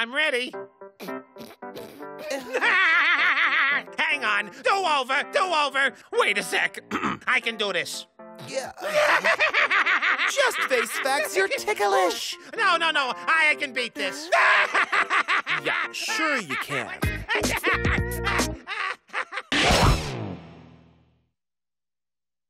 I'm ready. Hang on. Do over. Wait a sec. I can do this. Yeah. Just face facts. You're ticklish. No. I can beat this. Yeah, sure you can.